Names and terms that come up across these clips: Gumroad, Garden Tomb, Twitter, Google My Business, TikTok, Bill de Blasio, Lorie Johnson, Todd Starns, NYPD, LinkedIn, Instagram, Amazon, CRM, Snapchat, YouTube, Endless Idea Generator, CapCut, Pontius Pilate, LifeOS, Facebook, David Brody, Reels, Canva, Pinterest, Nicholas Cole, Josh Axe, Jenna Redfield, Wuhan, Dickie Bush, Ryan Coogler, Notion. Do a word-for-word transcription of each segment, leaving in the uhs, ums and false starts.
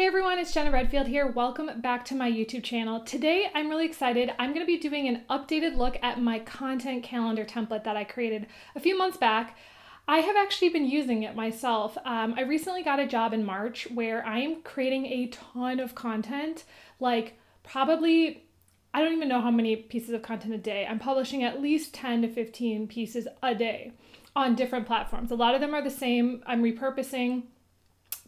Hey everyone, it's Jenna Redfield here. Welcome back to my YouTube channel. Today, I'm really excited. I'm going to be doing an updated look at my content calendar template that I created a few months back. I have actually been using it myself. Um, I recently got a job in March where I'm creating a ton of content, like probably, I don't even know how many pieces of content a day. I'm publishing at least ten to fifteen pieces a day on different platforms. A lot of them are the same. I'm repurposing.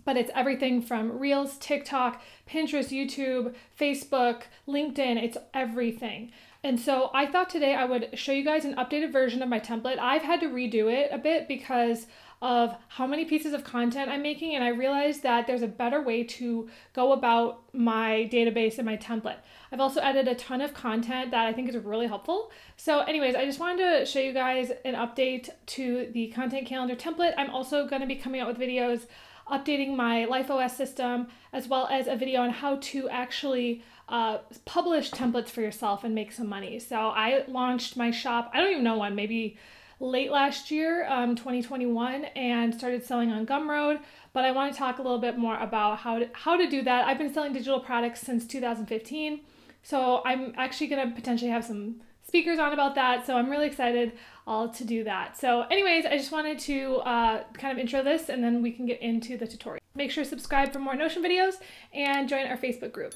But it's everything from Reels, TikTok, Pinterest, YouTube, Facebook, LinkedIn, it's everything. And so I thought today I would show you guys an updated version of my template. I've had to redo it a bit because of how many pieces of content I'm making, and I realized that there's a better way to go about my database and my template. I've also added a ton of content that I think is really helpful. So anyways, I just wanted to show you guys an update to the content calendar template. I'm also gonna be coming out with videos updating my LifeOS system, as well as a video on how to actually uh, publish templates for yourself and make some money. So I launched my shop, I don't even know when, maybe late last year, um, twenty twenty-one, and started selling on Gumroad. But I want to talk a little bit more about how to, how to do that. I've been selling digital products since two thousand fifteen. So I'm actually going to potentially have some speakers on about that. So I'm really excited all to do that. So anyways, I just wanted to uh, kind of intro this and then we can get into the tutorial. Make sure to subscribe for more Notion videos and join our Facebook group.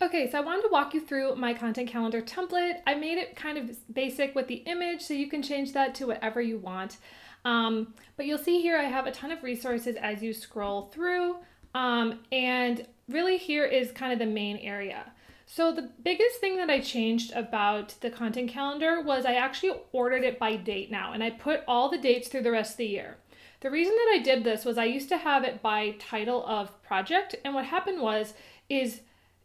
Okay, so I wanted to walk you through my content calendar template. I made it kind of basic with the image, so you can change that to whatever you want. Um, but you'll see here I have a ton of resources as you scroll through. Um, and really here is kind of the main area. So the biggest thing that I changed about the content calendar was I actually ordered it by date now, and I put all the dates through the rest of the year. The reason that I did this was I used to have it by title of project, and what happened was is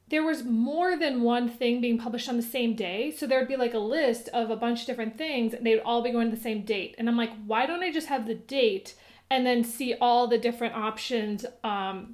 there was more than one thing being published on the same day, so there would be like a list of a bunch of different things, and they would all be going to the same date. And I'm like, why don't I just have the date and then see all the different options um,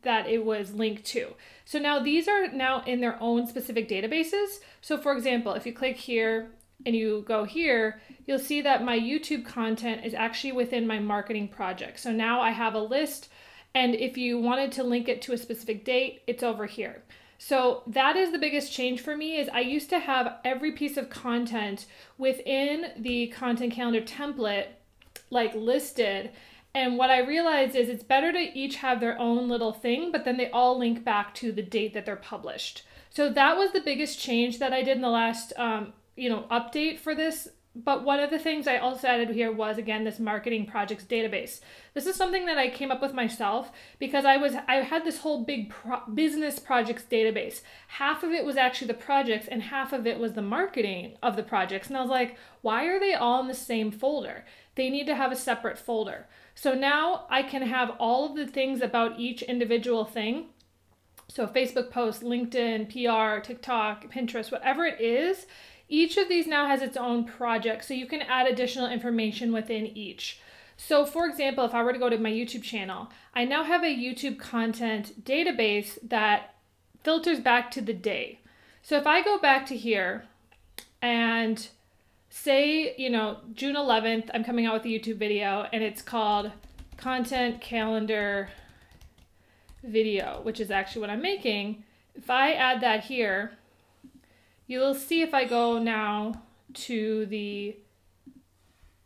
that it was linked to. So now these are now in their own specific databases. So for example, if you click here and you go here, you'll see that my YouTube content is actually within my marketing project. So now I have a list, and if you wanted to link it to a specific date, it's over here. So that is the biggest change for me, is I used to have every piece of content within the content calendar template like listed. And what I realized is it's better to each have their own little thing, but then they all link back to the date that they're published. So that was the biggest change that I did in the last, um, you know, update for this. But one of the things I also added here was, again, this marketing projects database. This is something that I came up with myself because I was I had this whole big pro business projects database. Half of it was actually the projects and half of it was the marketing of the projects. And I was like, why are they all in the same folder? They need to have a separate folder. So now I can have all of the things about each individual thing. So Facebook posts, LinkedIn, P R, TikTok, Pinterest, whatever it is. Each of these now has its own project, so you can add additional information within each. So for example, if I were to go to my YouTube channel, I now have a YouTube content database that filters back to the day. So if I go back to here and say, you know, June eleventh, I'm coming out with a YouTube video and it's called Content Calendar Video, which is actually what I'm making. If I add that here, you'll see if I go now to the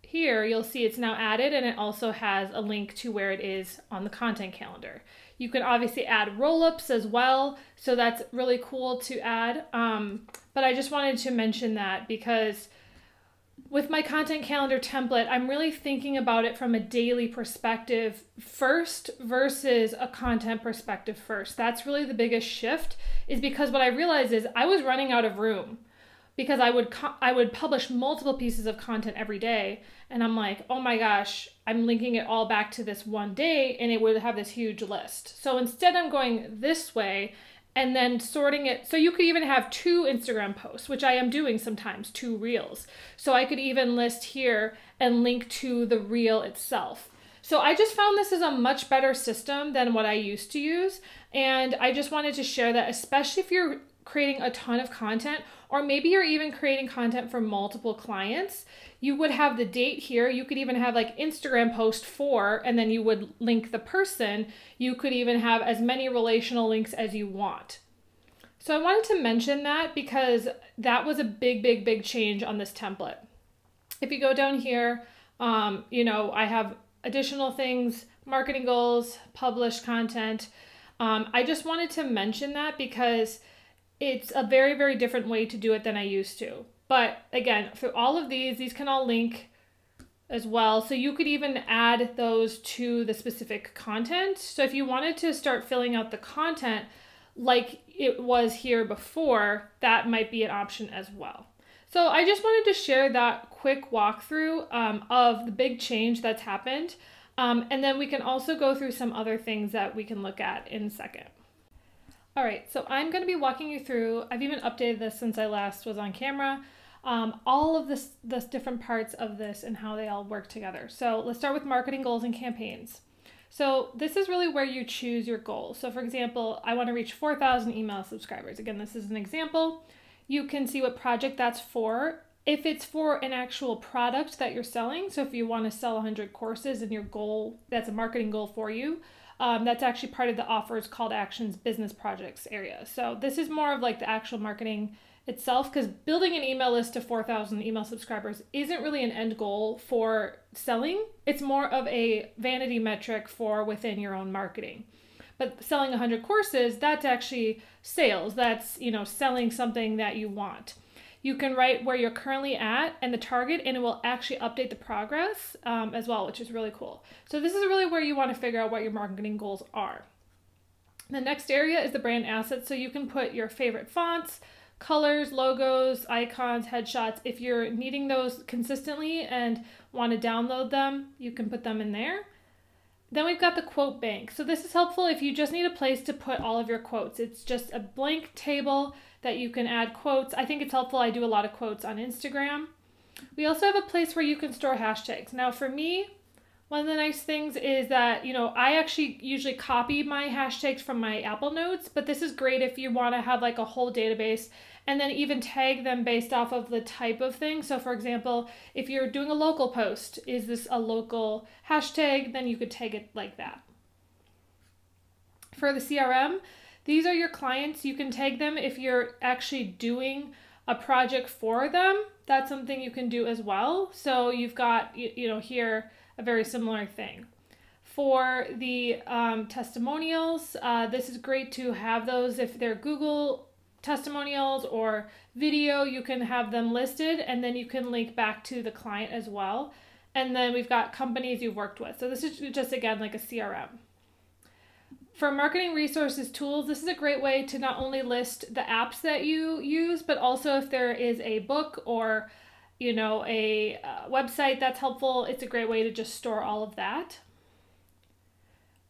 here, you'll see it's now added, and it also has a link to where it is on the content calendar. You can obviously add roll-ups as well, so that's really cool to add. Um, but I just wanted to mention that because with my content calendar template, I'm really thinking about it from a daily perspective first versus a content perspective first. That's really the biggest shift, is because what I realized is I was running out of room because I would I would publish multiple pieces of content every day. And I'm like, oh my gosh, I'm linking it all back to this one day and it would have this huge list. So instead I'm going this way and then sorting it. So you could even have two Instagram posts, which I am doing sometimes, two Reels. So I could even list here and link to the Reel itself. So I just found this is a much better system than what I used to use. And I just wanted to share that, especially if you're creating a ton of content, or maybe you're even creating content for multiple clients. You would have the date here. You could even have like Instagram post for, and then you would link the person. You could even have as many relational links as you want. So I wanted to mention that because that was a big, big, big change on this template. If you go down here, um, you know, I have additional things, marketing goals, published content. Um, I just wanted to mention that because it's a very, very different way to do it than I used to. But again, for all of these, these can all link as well. So you could even add those to the specific content. So if you wanted to start filling out the content like it was here before, that might be an option as well. So I just wanted to share that quick walkthrough um, of the big change that's happened. Um, and then we can also go through some other things that we can look at in a second. All right, so I'm gonna be walking you through, I've even updated this since I last was on camera, um, all of this, the different parts of this and how they all work together. So let's start with marketing goals and campaigns. So this is really where you choose your goals. So for example, I wanna reach four thousand email subscribers. Again, this is an example. You can see what project that's for. If it's for an actual product that you're selling, so if you wanna sell one hundred courses and your goal, that's a marketing goal for you, Um, that's actually part of the offers, call to actions, business projects area. So this is more of like the actual marketing itself, because building an email list to four thousand email subscribers isn't really an end goal for selling. It's more of a vanity metric for within your own marketing. But selling one hundred courses, that's actually sales. That's, you know, selling something that you want. You can write where you're currently at and the target, and it will actually update the progress um, as well, which is really cool. So this is really where you want to figure out what your marketing goals are. The next area is the brand assets. So you can put your favorite fonts, colors, logos, icons, headshots. If you're needing those consistently and want to download them, you can put them in there. Then we've got the quote bank. So this is helpful if you just need a place to put all of your quotes. It's just a blank table that you can add quotes. I think it's helpful. I do a lot of quotes on Instagram. We also have a place where you can store hashtags. Now for me, one of the nice things is that, you know, I actually usually copy my hashtags from my Apple Notes, but this is great if you want to have like a whole database and then even tag them based off of the type of thing. So for example, if you're doing a local post, is this a local hashtag? Then you could tag it like that. For the C R M, these are your clients. You can tag them if you're actually doing a project for them. That's something you can do as well. So you've got, you know, here, a very similar thing. For the um, testimonials, uh, this is great to have those. If they're Google testimonials or video, you can have them listed and then you can link back to the client as well. And then we've got companies you've worked with. So this is just, again, like a C R M. For marketing resources tools, this is a great way to not only list the apps that you use, but also if there is a book or, you know, a uh, website that's helpful. It's a great way to just store all of that.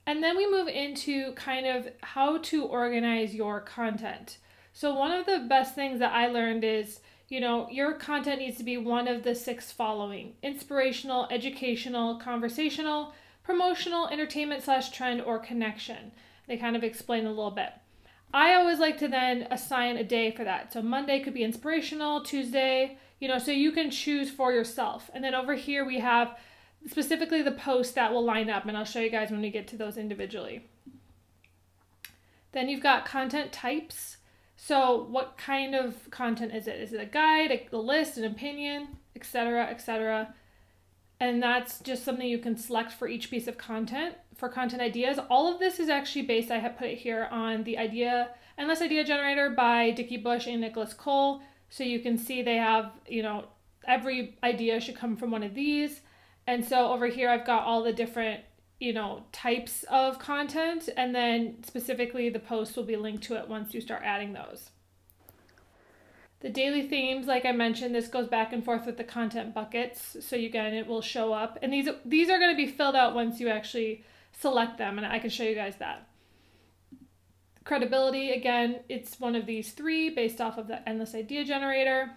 And then we move into kind of how to organize your content. So one of the best things that I learned is, you know, your content needs to be one of the six following: inspirational, educational, conversational, promotional, entertainment slash trend, or connection. They kind of explain a little bit. I always like to then assign a day for that. So Monday could be inspirational, Tuesday, you know, so you can choose for yourself. And then over here we have specifically the posts that will line up, and I'll show you guys when we get to those individually. Then you've got content types. So what kind of content is it? Is it a guide, a list, an opinion, et cetera, et cetera? And that's just something you can select for each piece of content. For content ideas, all of this is actually based, I have put it here, on the idea, Endless Idea Generator by Dickie Bush and Nicholas Cole. So you can see they have, you know, every idea should come from one of these. And so over here, I've got all the different, you know, types of content, and then specifically the posts will be linked to it once you start adding those. The daily themes, like I mentioned, this goes back and forth with the content buckets. So again, it will show up, and these, these are going to be filled out once you actually select them. And I can show you guys that. Credibility, again, it's one of these three based off of the Endless Idea Generator.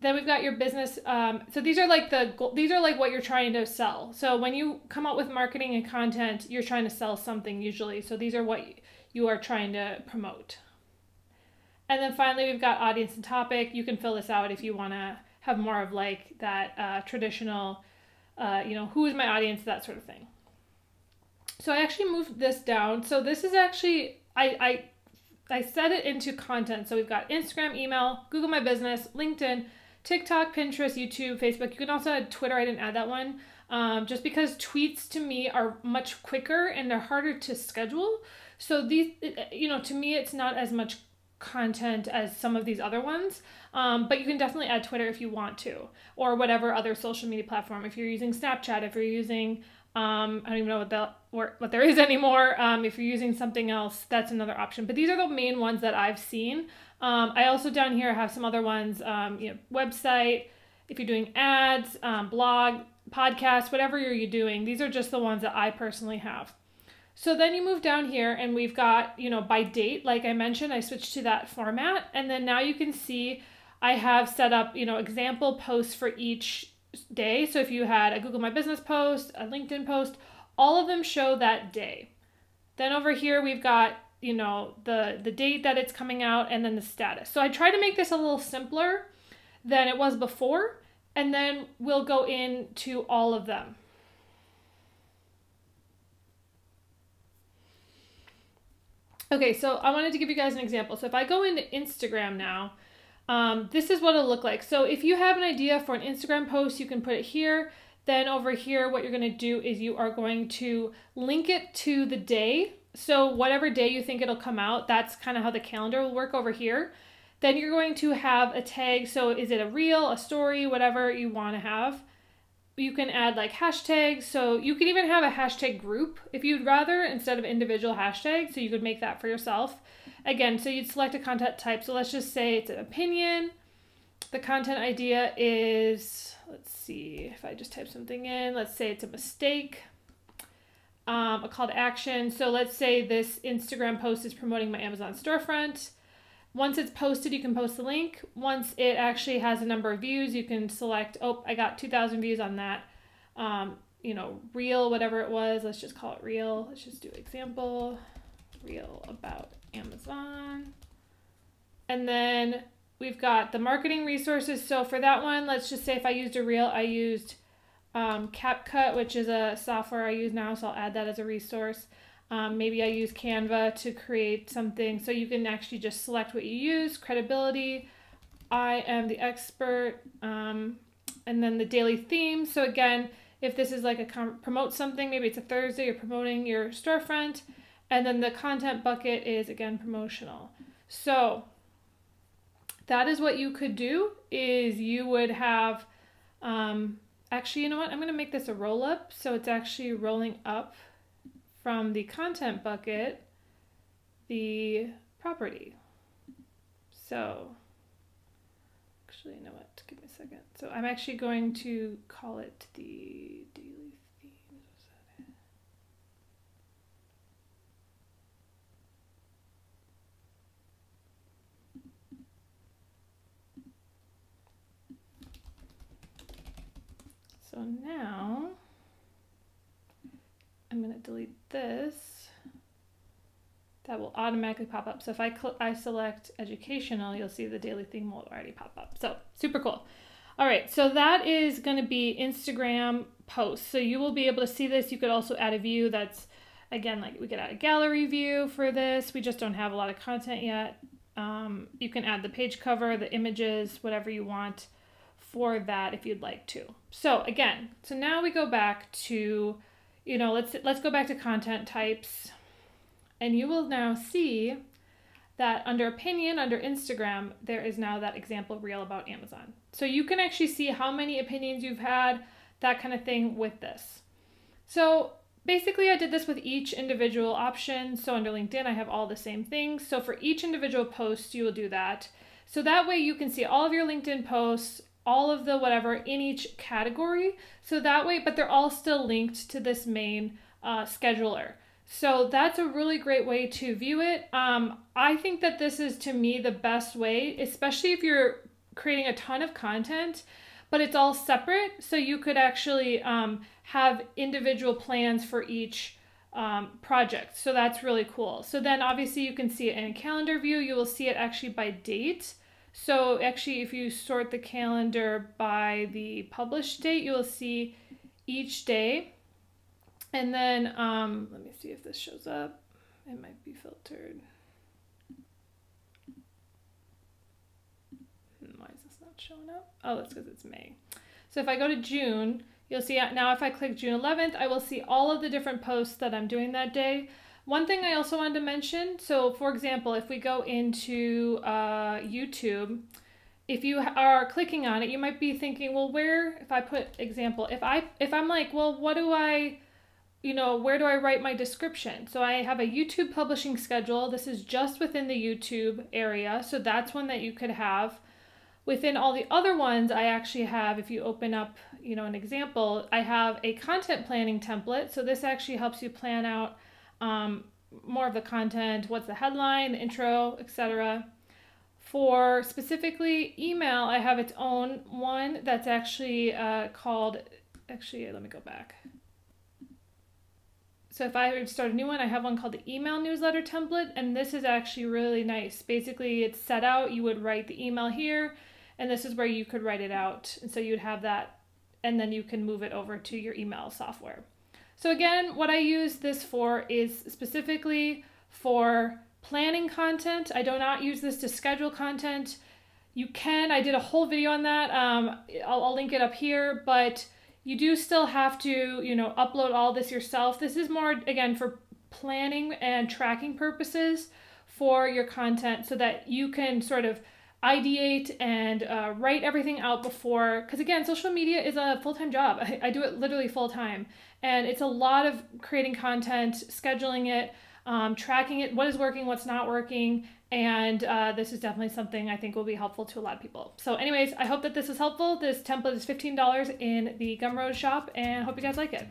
Then we've got your business. Um, so these are like the these are like what you're trying to sell. So when you come up with marketing and content, you're trying to sell something usually. So these are what you are trying to promote. And then finally, we've got audience and topic. You can fill this out if you want to have more of like that uh, traditional, uh, you know, who is my audience, that sort of thing. So I actually moved this down. So this is actually, I, I, I set it into content. So we've got Instagram, email, Google My Business, LinkedIn, TikTok, Pinterest, YouTube, Facebook. You can also add Twitter. I didn't add that one um, just because tweets to me are much quicker and they're harder to schedule. So these, you know, to me, it's not as much content as some of these other ones, um, but you can definitely add Twitter if you want to, or whatever other social media platform. If you're using Snapchat, if you're using, um, I don't even know what that or what there is anymore. Um, if you're using something else, that's another option. But these are the main ones that I've seen. Um, I also down here have some other ones, um, you know, website, if you're doing ads, um, blog, podcast, whatever you're doing. These are just the ones that I personally have. So then you move down here and we've got, you know, by date, like I mentioned, I switched to that format. And then now you can see I have set up, you know, example posts for each day. So if you had a Google My Business post, a LinkedIn post, all of them show that day. Then over here, we've got, you know, the, the date that it's coming out and then the status. So I try to make this a little simpler than it was before. And then we'll go into all of them. Okay, so I wanted to give you guys an example. So if I go into Instagram now, um, this is what it'll look like. So if you have an idea for an Instagram post, you can put it here. Then over here, what you're going to do is you are going to link it to the day. So whatever day you think it'll come out, that's kind of how the calendar will work over here. Then you're going to have a tag. So is it a reel, a story, whatever you want to have. You can add like hashtags. So you can even have a hashtag group if you'd rather instead of individual hashtags. So you could make that for yourself. Again, so you'd select a content type. So let's just say it's an opinion. The content idea is, let's see if I just type something in, let's say it's a mistake, um, a call to action. So let's say this Instagram post is promoting my Amazon storefront. Once it's posted, you can post the link. Once it actually has a number of views, you can select, oh, I got two thousand views on that, um, you know, reel, whatever it was. Let's just call it reel. Let's just do example, reel about Amazon. And then we've got the marketing resources. So for that one, let's just say if I used a reel, I used um, CapCut, which is a software I use now. So I'll add that as a resource. Um, maybe I use Canva to create something. So you can actually just select what you use, credibility, I am the expert, um, and then the daily theme. So again, if this is like a com promote something, maybe it's a Thursday, you're promoting your storefront. And then the content bucket is, again, promotional. So that is what you could do is you would have, um, actually, you know what? I'm going to make this a roll up. So it's actually rolling up from the content bucket, the property. So actually, you know what, give me a second. So I'm actually going to call it the daily themes. So now, I'm going to delete this. That will automatically pop up. So if I click, I select educational, you'll see the daily theme will already pop up. So super cool. All right. So that is going to be Instagram posts. So you will be able to see this. You could also add a view. That's again, like we could add a gallery view for this. We just don't have a lot of content yet. Um, you can add the page cover, the images, whatever you want for that if you'd like to. So again, so now we go back to You know, let's let's go back to content types, and you will now see that under opinion, under Instagram, there is now that example reel about Amazon. So you can actually see how many opinions you've had, that kind of thing with this. So basically, I did this with each individual option. So under LinkedIn, I have all the same things. So for each individual post, you will do that. So that way you can see all of your LinkedIn posts, all of the whatever in each category. So that way, but they're all still linked to this main uh, scheduler. So that's a really great way to view it. Um, I think that this is, to me, the best way, especially if you're creating a ton of content, but it's all separate. So you could actually um, have individual plans for each um, project. So that's really cool. So then obviously you can see it in calendar view. You will see it actually by date. So actually, if you sort the calendar by the published date, you will see each day. And then um, let me see if this shows up. It might be filtered. Why is this not showing up? Oh, that's because it's May. So if I go to June, you'll see now if I click June eleventh, I will see all of the different posts that I'm doing that day. One thing I also wanted to mention, so for example, if we go into uh, YouTube, if you are clicking on it, you might be thinking, well, where, if I put example, if, I, if I'm like, well, what do I, you know, where do I write my description? So I have a YouTube publishing schedule. This is just within the YouTube area. So that's one that you could have. Within all the other ones, I actually have, if you open up, you know, an example, I have a content planning template. So this actually helps you plan out um, more of the content, what's the headline, the intro, et cetera. For specifically email, I have its own one that's actually uh, called, actually, let me go back. So if I start a new one, I have one called the email newsletter template, and this is actually really nice. Basically, it's set out, you would write the email here, and this is where you could write it out. And so you'd have that, and then you can move it over to your email software. So again, what I use this for is specifically for planning content. I do not use this to schedule content. You can, I did a whole video on that. Um, I'll, I'll link it up here, but you do still have to, you know, upload all this yourself. This is more, again, for planning and tracking purposes for your content so that you can sort of ideate and uh, write everything out before. Because again, social media is a full-time job. I, I do it literally full-time. And it's a lot of creating content, scheduling it, um, tracking it, what is working, what's not working. And uh, this is definitely something I think will be helpful to a lot of people. So anyways, I hope that this is helpful. This template is fifteen dollars in the Gumroad shop, and I hope you guys like it.